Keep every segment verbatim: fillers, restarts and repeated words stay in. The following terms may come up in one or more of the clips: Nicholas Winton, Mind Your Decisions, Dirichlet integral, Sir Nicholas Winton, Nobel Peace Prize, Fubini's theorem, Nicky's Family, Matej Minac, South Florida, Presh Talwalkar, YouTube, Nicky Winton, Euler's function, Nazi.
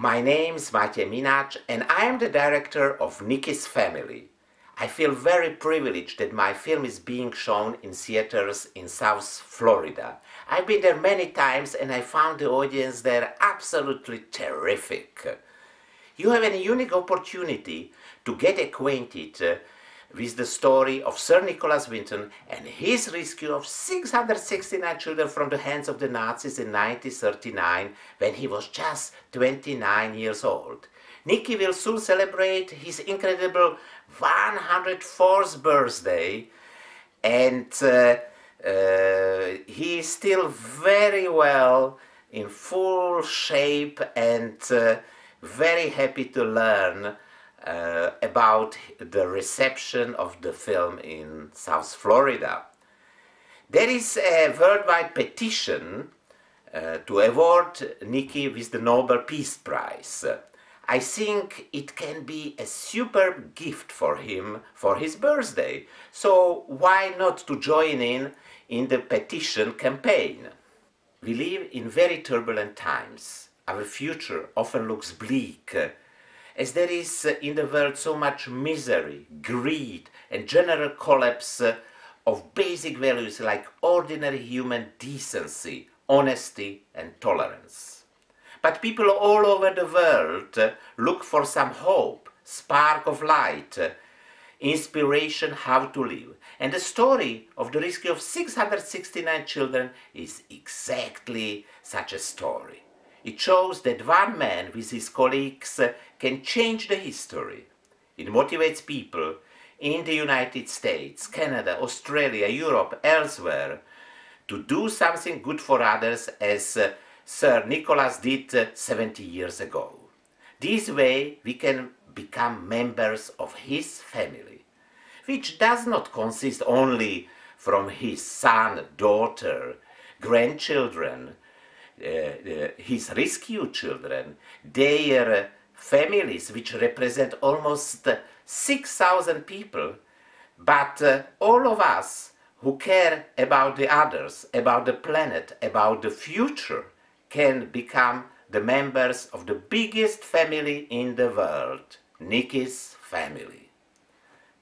My name's Matej Minac and I am the director of Nicky's Family. I feel very privileged that my film is being shown in theaters in South Florida. I've been there many times and I found the audience there absolutely terrific. You have a unique opportunity to get acquainted with the story of Sir Nicholas Winton and his rescue of six hundred sixty-nine children from the hands of the Nazis in nineteen thirty-nine when he was just twenty-nine years old. Nicky will soon celebrate his incredible one hundred fourth birthday and uh, uh, he is still very well in full shape and uh, very happy to learn Uh, about the reception of the film in South Florida. There is a worldwide petition uh, to award Nicky with the Nobel Peace Prize. I think it can be a superb gift for him for his birthday, so why not to join in in the petition campaign? We live in very turbulent times. Our future often looks bleak, as there is in the world so much misery, greed and general collapse of basic values like ordinary human decency, honesty and tolerance. But people all over the world look for some hope, spark of light, inspiration how to live. And the story of the rescue of six hundred sixty-nine children is exactly such a story. It shows that one man with his colleagues can change the history. It motivates people in the United States, Canada, Australia, Europe, elsewhere to do something good for others as uh, Sir Nicholas did uh, seventy years ago. This way we can become members of his family, which does not consist only from his son, daughter, grandchildren, Uh, uh, his rescued children, their uh, families, which represent almost uh, six thousand people, but uh, all of us who care about the others, about the planet, about the future, can become the members of the biggest family in the world, Nicky's Family.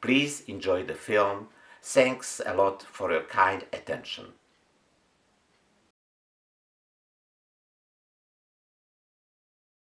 Please enjoy the film. Thanks a lot for your kind attention.